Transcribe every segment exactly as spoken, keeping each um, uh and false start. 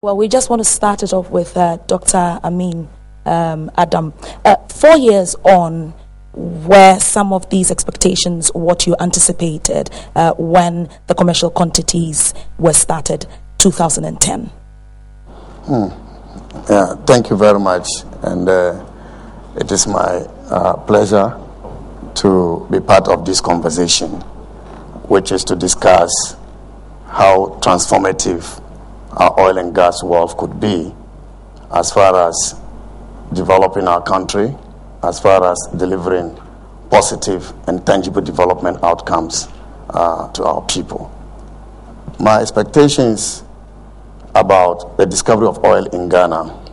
Well, we just want to start it off with uh, Doctor Amin um, Adam. Uh, four years on, were some of these expectations what you anticipated uh, when the commercial quantities were started, two thousand ten? Hmm. Yeah, thank you very much. And uh, it is my uh, pleasure to be part of this conversation, which is to discuss how transformative our oil and gas wealth could be as far as developing our country, as far as delivering positive and tangible development outcomes uh, to our people. My expectations about the discovery of oil in Ghana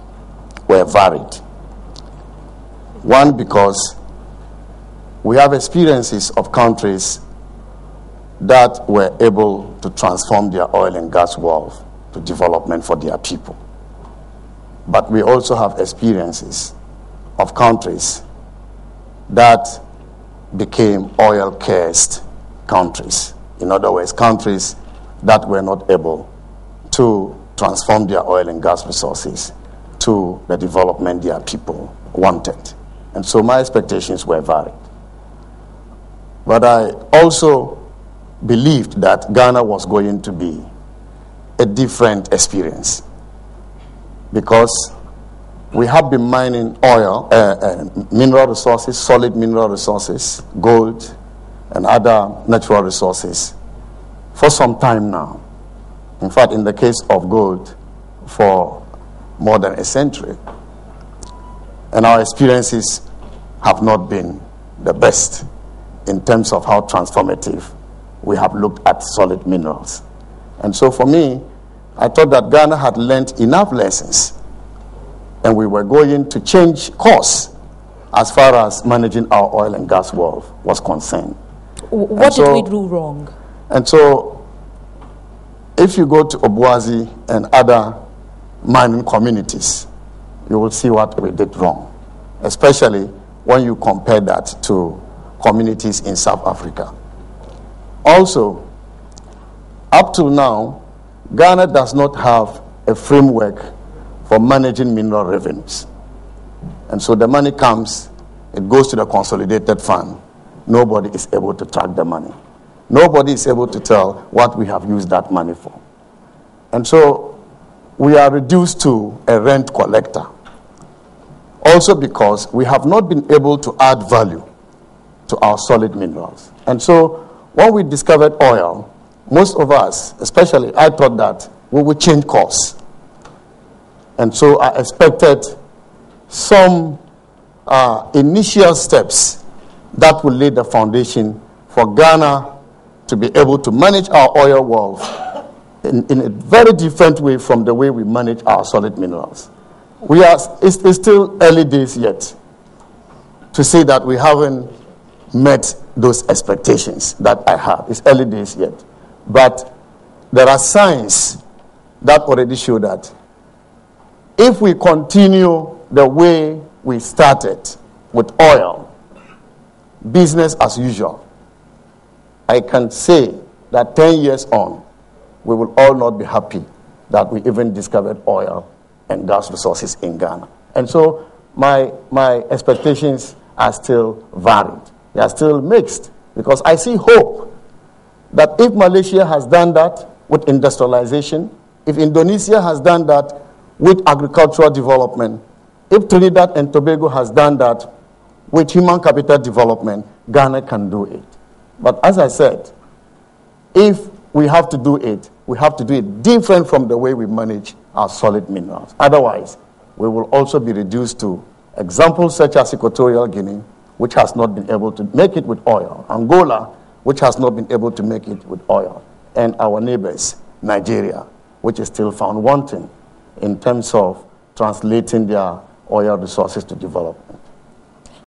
were varied. One, because we have experiences of countries that were able to transform their oil and gas wealth to development for their people. But we also have experiences of countries that became oil cursed countries. In other words, countries that were not able to transform their oil and gas resources to the development their people wanted. And so my expectations were varied. But I also believed that Ghana was going to be a different experience, because we have been mining oil, uh, uh, mineral resources, solid mineral resources, gold, and other natural resources for some time now. In fact, in the case of gold, for more than a century. And our experiences have not been the best in terms of how transformative we have looked at solid minerals. And so for me, I thought that Ghana had learned enough lessons and we were going to change course as far as managing our oil and gas wealth was concerned. What did we do wrong? And so if you go to Obuasi and other mining communities, you will see what we did wrong, especially when you compare that to communities in South Africa. Also, up till now, Ghana does not have a framework for managing mineral revenues. And so the money comes, it goes to the consolidated fund. Nobody is able to track the money. Nobody is able to tell what we have used that money for. And so we are reduced to a rent collector. Also because we have not been able to add value to our solid minerals. And so when we discovered oil, most of us, especially I thought that we would change course. And so I expected some uh, initial steps that would lay the foundation for Ghana to be able to manage our oil wealth in, in a very different way from the way we manage our solid minerals. We are, it's, it's still early days yet to say that we haven't met those expectations that I have. It's early days yet. But there are signs that already show that if we continue the way we started with oil, business as usual, I can say that ten years on, we will all not be happy that we even discovered oil and gas resources in Ghana. And so my, my expectations are still varied. They are still mixed, because I see hope that if Malaysia has done that with industrialization, if Indonesia has done that with agricultural development, if Trinidad and Tobago has done that with human capital development, Ghana can do it. But as I said, if we have to do it, we have to do it different from the way we manage our solid minerals. Otherwise, we will also be reduced to examples such as Equatorial Guinea, which has not been able to make it with oil, Angola, which has not been able to make it with oil, and our neighbors, Nigeria, which is still found wanting in terms of translating their oil resources to development.